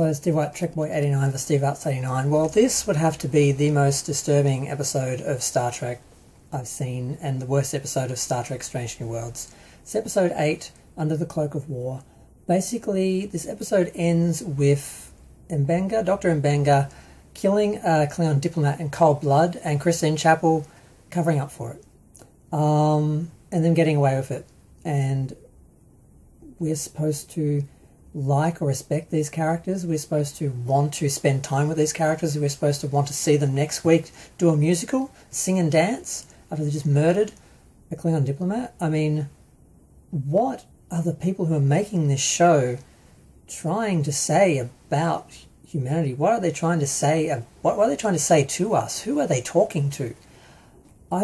Hello, Trekboy89 for Stevearts89. Well, this would have to be the most disturbing episode of Star Trek I've seen, and the worst episode of Star Trek Strange New Worlds. It's episode 8, Under the Cloak of War. Basically, this episode ends with Mbenga, Dr. Mbenga, killing a Klingon diplomat in cold blood, and Christine Chapel covering up for it. And then getting away with it. And we're supposed to like or respect these characters. We're supposed to want to spend time with these characters. We're supposed to want to see them next week do a musical, sing and dance after they just murdered a Klingon diplomat. I mean, what are the people who are making this show trying to say about humanity? What are they trying to say? What are they trying to say to us? Who are they talking to? I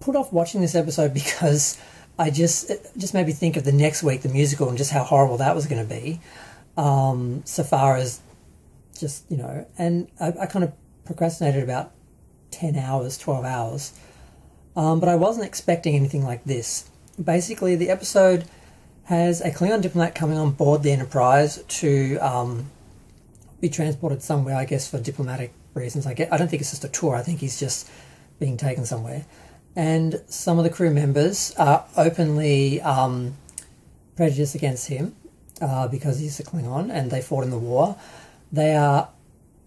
put off watching this episode because it just made me think of the next week, the musical, and just how horrible that was going to be, so far as just, you know, and I kind of procrastinated about 10 hours, 12 hours, but I wasn't expecting anything like this. Basically, the episode has a Klingon diplomat coming on board the Enterprise to be transported somewhere, I guess, for diplomatic reasons. I don't think it's just a tour. I think he's just being taken somewhere. And some of the crew members are openly prejudiced against him because he's a Klingon and they fought in the war. They are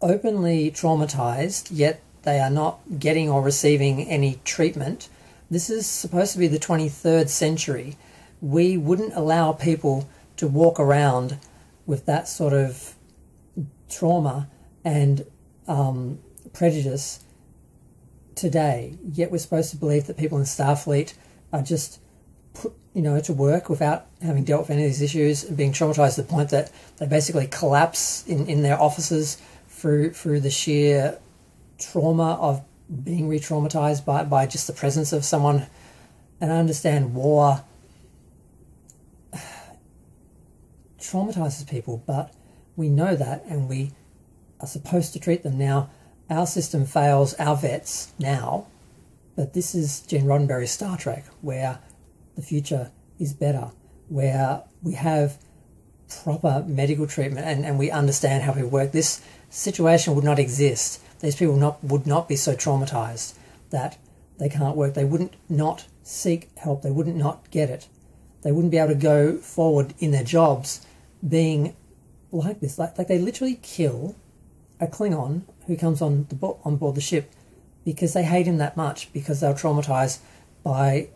openly traumatized, yet they are not getting or receiving any treatment. This is supposed to be the 23rd century. We wouldn't allow people to walk around with that sort of trauma and prejudice today, yet we're supposed to believe that people in Starfleet are just put, you know, to work without having dealt with any of these issues and being traumatized to the point that they basically collapse in their offices through the sheer trauma of being re-traumatized by just the presence of someone. And I understand war traumatizes people, but we know that and we are supposed to treat them now. Our system fails our vets now, but this is Gene Roddenberry's Star Trek, where the future is better, where we have proper medical treatment and we understand how we work. This situation would not exist. These people would not be so traumatized that they can't work. They wouldn't not seek help. They wouldn't not get it. They wouldn't be able to go forward in their jobs being like this. Like they literally kill a Klingon who comes on board the ship because they hate him that much, because they're traumatized by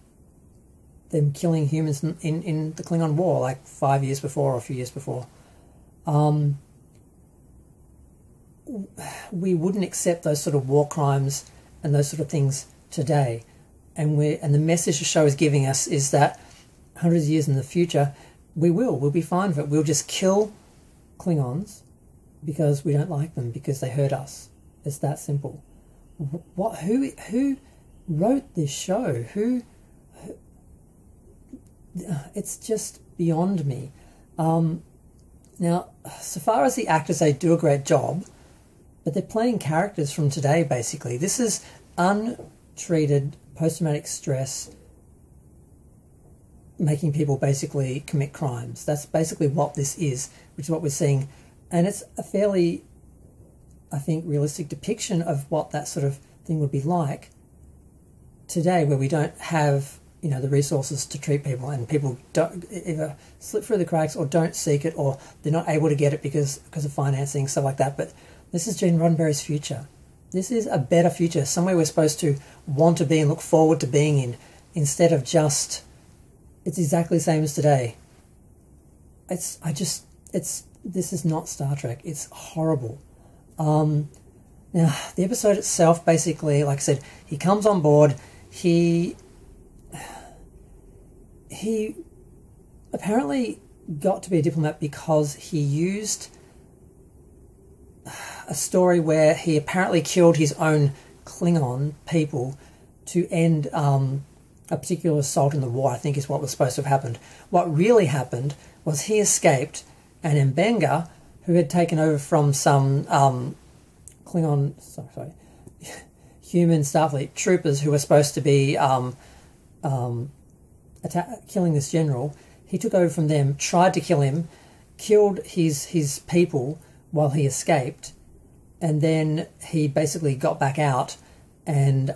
them killing humans in the Klingon War like 5 years before or a few years before. We wouldn't accept those sort of war crimes and those sort of things today. And the message the show is giving us is that hundreds of years in the future, we'll be fine with it. We'll just kill Klingons because we don't like them, because they hurt us. It's that simple. What? Who wrote this show? Who it's just beyond me. Now, so far as the actors, they do a great job, but they're playing characters from today, basically. This is untreated post-traumatic stress making people basically commit crimes. That's basically what this is, which is what we're seeing. And it's a fairly, I think, realistic depiction of what that sort of thing would be like today, where we don't have, you know, the resources to treat people, and people don't either slip through the cracks or don't seek it, or they're not able to get it because of financing, stuff like that. But this is Gene Roddenberry's future. This is a better future, somewhere we're supposed to want to be and look forward to being in, instead of just, it's exactly the same as today. This is not Star Trek. It's horrible. Now, the episode itself, basically, like I said, he comes on board. He apparently got to be a diplomat because he used a story where he apparently killed his own Klingon people to end a particular assault in the war, I think is what was supposed to have happened. What really happened was he escaped, and Mbenga, who had taken over from some human Starfleet troopers who were supposed to be killing this general, he took over from them, tried to kill him, killed his people while he escaped, and then he basically got back out and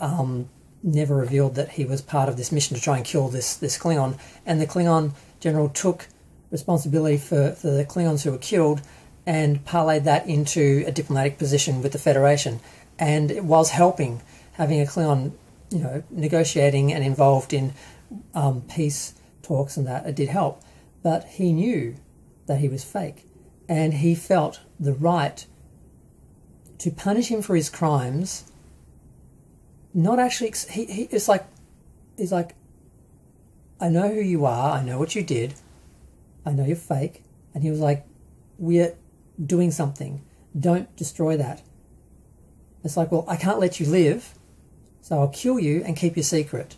never revealed that he was part of this mission to try and kill this Klingon. And the Klingon general took responsibility for the Klingons who were killed and parlayed that into a diplomatic position with the Federation. And it was helping having a Klingon, you know, negotiating and involved in peace talks and that. It did help. But he knew that he was fake, and he felt the right to punish him for his crimes. Not actually, he's like, I know who you are, I know what you did, I know you're fake. And he was like, we're doing something, don't destroy that. It's like, well, I can't let you live, so I'll kill you and keep your secret.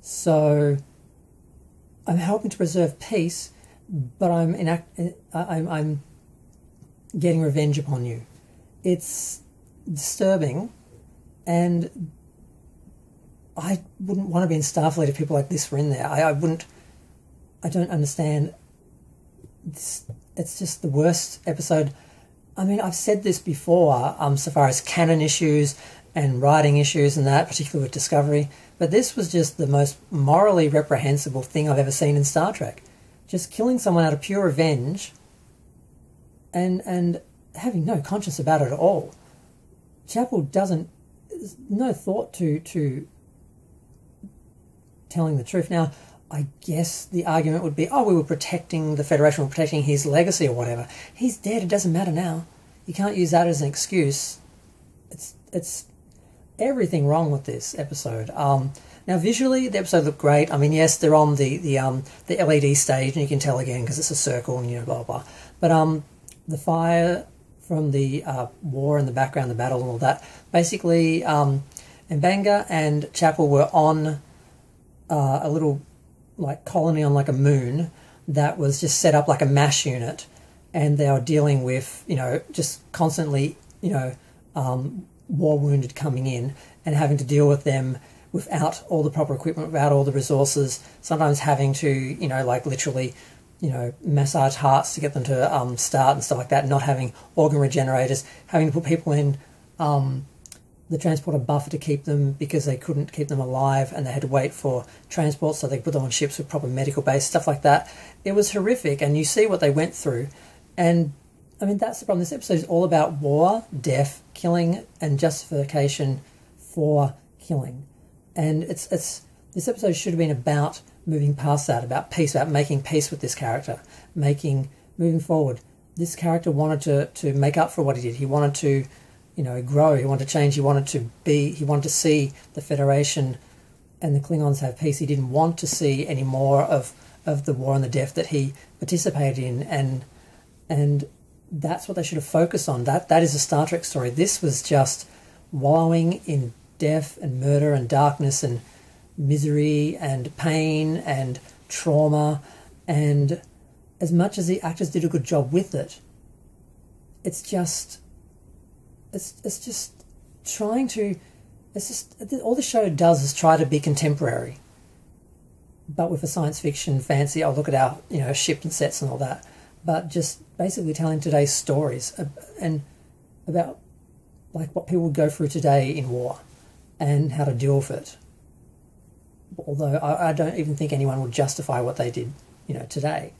So I'm helping to preserve peace, but I'm getting revenge upon you. It's disturbing, and I wouldn't want to be in Starfleet if people like this were in there. I wouldn't. I don't understand. It's just the worst episode. I mean, I've said this before, so far as canon issues and writing issues and that, particularly with Discovery, but this was just the most morally reprehensible thing I've ever seen in Star Trek. Just killing someone out of pure revenge and having no conscience about it at all. Chapel doesn't, no thought to telling the truth. Now, I guess the argument would be, oh, we were protecting the Federation, we were protecting his legacy or whatever. He's dead, it doesn't matter now. You can't use that as an excuse. It's everything wrong with this episode. Now, visually, the episode looked great. I mean, yes, they're on the LED stage, and you can tell again because it's a circle and, you know, blah, blah. But the fire from the war in the background, the battle and all that, basically, Mbenga and Chapel were on a little, like, colony on, like, a moon that was just set up like a MASH unit, and they were dealing with, you know, just constantly, you know, war wounded coming in and having to deal with them without all the proper equipment, without all the resources, sometimes having to, you know, like, literally, you know, massage hearts to get them to start and stuff like that, not having organ regenerators, having to put people in the transporter buffer to keep them because they couldn't keep them alive and they had to wait for transport, so they put them on ships with proper medical base, stuff like that. It was horrific, and you see what they went through. And, I mean, that's the problem. This episode is all about war, death, killing, and justification for killing. And it's this episode should have been about moving past that, about peace, about making peace with this character, moving forward. This character wanted to make up for what he did. He wanted to, you know, grow, he wanted to change, he wanted to see the Federation and the Klingons have peace. He didn't want to see any more of the war and the death that he participated in, and that's what they should have focused on. That is a Star Trek story. This was just wallowing in death and murder and darkness and misery and pain and trauma, and as much as the actors did a good job with it, all the show does is try to be contemporary, but with a science fiction fancy, oh, look at our, you know, ship and sets and all that, but just basically telling today's stories and about, like, what people would go through today in war and how to deal with it. Although I don't even think anyone would justify what they did, you know, today,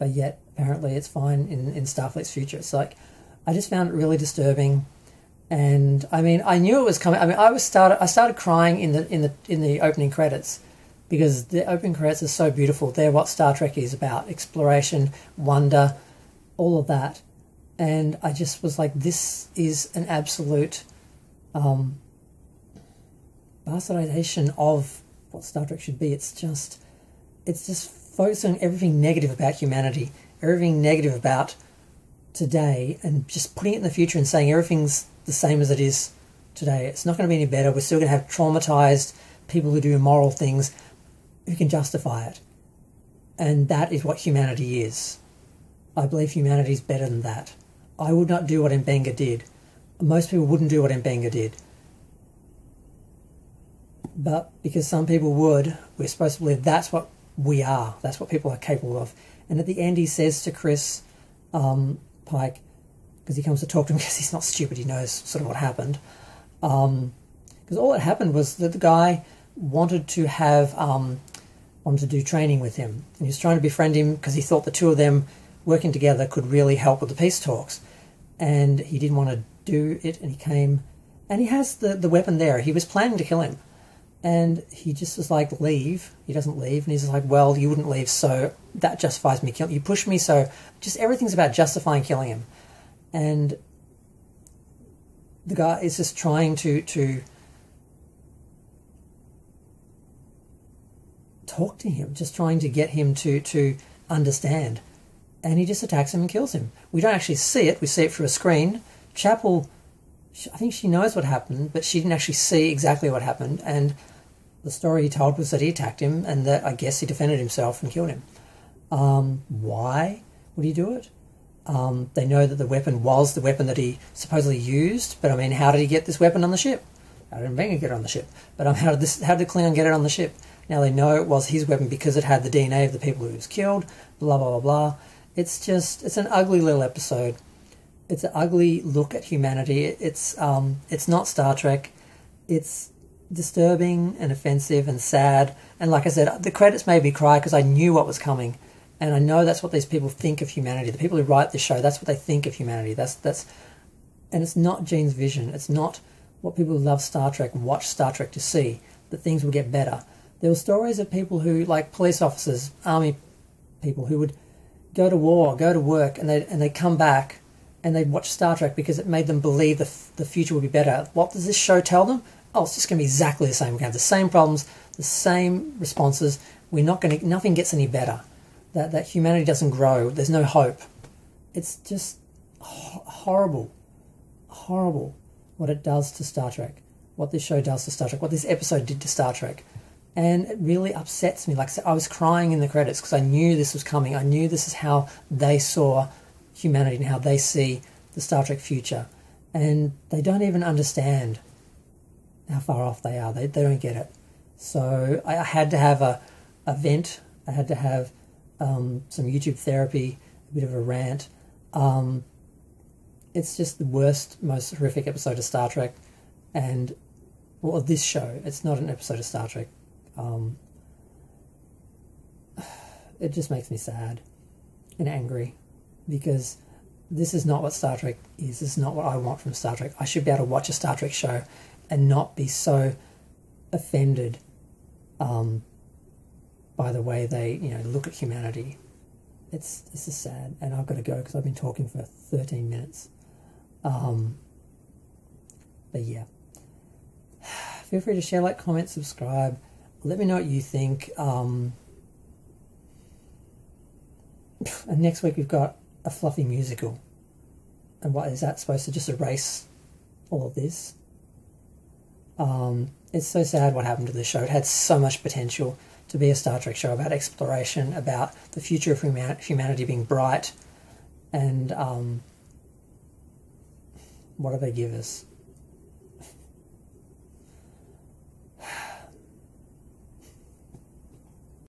but yet apparently it's fine in Starfleet's future. It's like, I just found it really disturbing, and I mean, I knew it was coming. I mean, I started crying in the opening credits, because the opening credits are so beautiful. They're what Star Trek is about: exploration, wonder, all of that. And I just was like, this is an absolute bastardization of what Star Trek should be. It's just focusing on everything negative about humanity, everything negative about today, and just putting it in the future and saying everything's the same as it is today. It's not going to be any better. We're still going to have traumatized people who do immoral things who can justify it. And that is what humanity is. I believe humanity is better than that. I would not do what Mbenga did. Most people wouldn't do what Mbenga did. But because some people would, we're supposed to believe that's what we are. That's what people are capable of. And at the end he says to Chris, Pike, because he comes to talk to him because he's not stupid, he knows sort of what happened. Because all that happened was that the guy wanted to have, wanted to do training with him. And he was trying to befriend him because he thought the two of them working together could really help with the peace talks. And he didn't want to do it, and he came, and he has the weapon there. He was planning to kill him. And he just was like, leave. He doesn't leave. And he's like, well, you wouldn't leave, so that justifies me killing you. You pushed me, so just everything's about justifying killing him. And the guy is just trying to talk to him, just trying to get him to understand. And he just attacks him and kills him. We don't actually see it. We see it through a screen. Chapel, I think she knows what happened, but she didn't actually see exactly what happened. And the story he told was that he attacked him and that, I guess, he defended himself and killed him. Why would he do it? They know that the weapon was the weapon that he supposedly used, but I mean, how did he get this weapon on the ship? How did Mbenga get it on the ship? But how did Klingon get it on the ship? Now they know it was his weapon because it had the DNA of the people who was killed, blah, blah, blah, blah. It's just, it's an ugly little episode. It's an ugly look at humanity. It's not Star Trek. It's disturbing and offensive and sad. And like I said, the credits made me cry because I knew what was coming. And I know that's what these people think of humanity. The people who write this show, that's what they think of humanity. And it's not Gene's vision. It's not what people who love Star Trek and watch Star Trek to see, that things will get better. There were stories of people who, like police officers, army people, who would go to war, go to work, and they come back and they'd watch Star Trek because it made them believe the future would be better. What does this show tell them? Oh, it's just going to be exactly the same. We're going to have the same problems, the same responses. We're not going to, nothing gets any better. That humanity doesn't grow. There's no hope. It's just horrible, horrible what it does to Star Trek, what this show does to Star Trek, what this episode did to Star Trek. And it really upsets me. Like I said, I was crying in the credits because I knew this was coming. I knew this is how they saw humanity and how they see the Star Trek future. And they don't even understand how far off they are. They don't get it. So I had to have a vent. I had to have some YouTube therapy, a bit of a rant. It's just the worst, most horrific episode of Star Trek. And, well, of this show. It's not an episode of Star Trek. It just makes me sad and angry because this is not what Star Trek is. This is not what I want from Star Trek. I should be able to watch a Star Trek show and not be so offended by the way they, you know, look at humanity. This is sad, and I've got to go because I've been talking for 13 minutes. But yeah, feel free to share, like, comment, subscribe. Let me know what you think. And next week we've got a fluffy musical. And what is that supposed to just erase all of this? It's so sad what happened to this show. It had so much potential to be a Star Trek show about exploration, about the future of humanity being bright. And what do they give us?